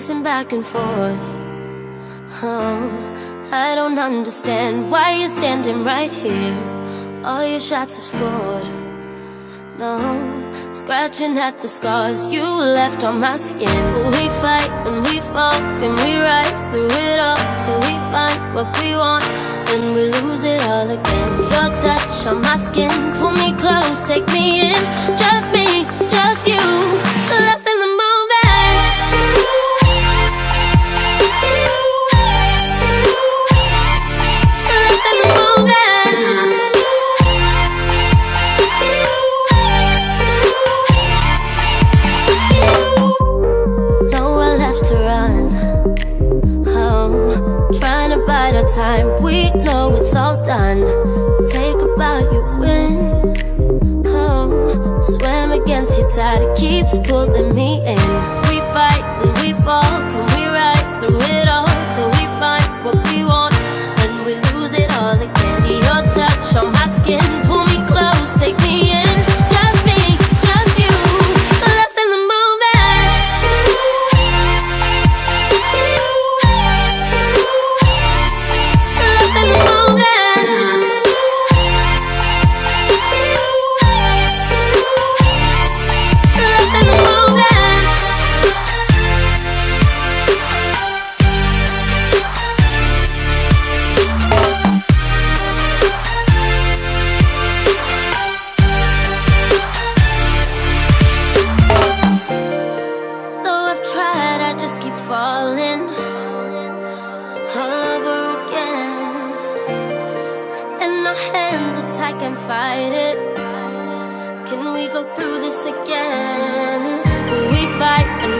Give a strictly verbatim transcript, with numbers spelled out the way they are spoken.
pacing back and forth. Oh, I don't understand why you're standing right here. All your shots have scored. No, scratching at the scars you left on my skin. But we fight and we fall and we rise through it all till we find what we want, then we lose it all again. Your touch on my skin, pull me close, take me in. Just me, just you, lost in the moment. Trying to bide our time, we know it's all done. Take a bow, you win. Oh, swim against your tide, it keeps pulling me in. We fight and we fall, can we rise through it all till we find what we want, and we lose it all again. Your touch on my skin, pull me close, take me in. Fight it. Can we go through this again? Will we fight?